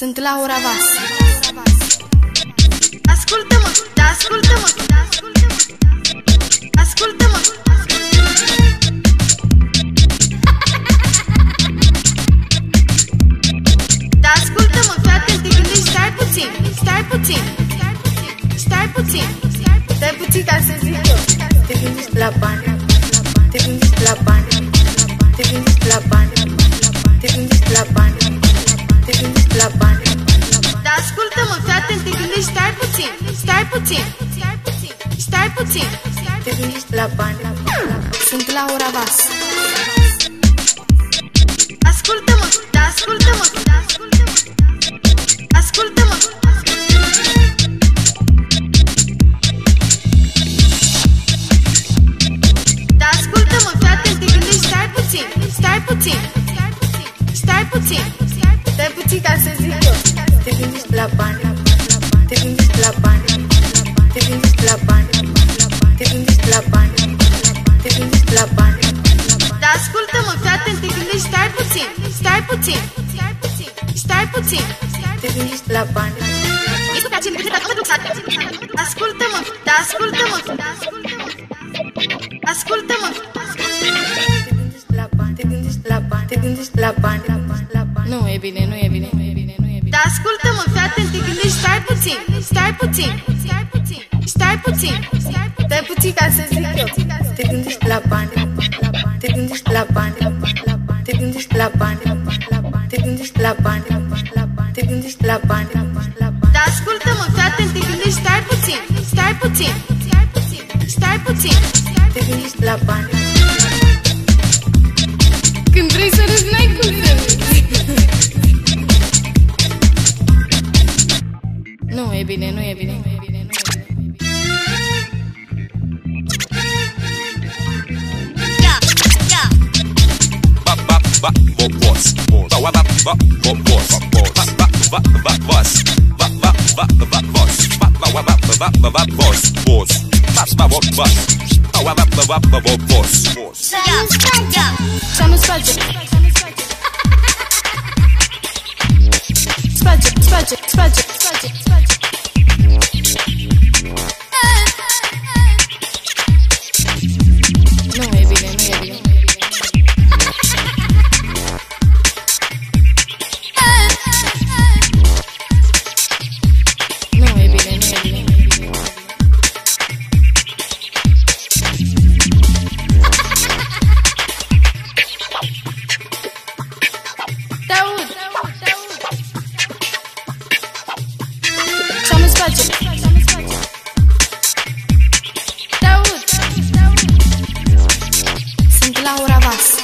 Sunt Laura Vasa. Ascultă-mă, da, ascultă-mă, da, ascultă-mă, da, ascultă-mă. Da, ascultă-mă, frate, te gândești, stai puțin, stai puțin, stai puțin, stai puțin, stai puțin, ca să zic eu. Te gândești la bani, te gândești la bani, te gândești la bani, te gândești la bani, te gândești la bani. Dar ascultă-mă, frate, te gândești, stai puțin, stai puțin, stai puțin, stai puțin, te gândești la bani. Sunt Laura Vasa. Ascultă-mă, da, ascultă-mă, da, ascultă-mă, ascultă-mă. Da, ascultă-mă, frate, te gândești, stai puțin, stai puțin, stai puțin, stai puțin. Stai puțin ca să zic eu. Te gândești la bani, te gândești la bani, te gândești la bani, te gândești la bani, te gândești la bani. Dar ascultă-mă, frate, te gândești, stai puțin, stai puțin, stai puțin, stai puțin, te gândești la bani. Ascultă-mă, da, ascultă-mă, da, ascultă-mă, ascultă-mă. Te gândești la bani, te gândești la bani, te gândești la bani. Nu e bine, nu e bine, nu e bine, nu e bine. Dar ascultă-mă, frate, te gândești, stai puțin, stai puțin, stai puțin, stai puțin, stai puțin ca să zic eu. Te gândești la bani, te gândești la bani, te gândești la bani, te gândești la bani, te gândești la bani. Dar ascultă-mă, frate, te gândești, stai puțin, stai puțin, stai puțin, stai puțin, te gândești la bani. Când vrei să râzi, n-ai cum să râzi. Nu e bine, nu e bine, nu e bine, nu e bine. Yeah, yeah. Ba ba ba bo boss. Ba ba ba bo boss. Ba ba ba boss. Ba ba ba boss. Ba ba ba ba boss. Boss. Ba ba ba boss. Ba ba ba ba boss. Să nu sfalte. Sfalte, sfalte, sfalte, sfalte. Sunt Laura Vasa.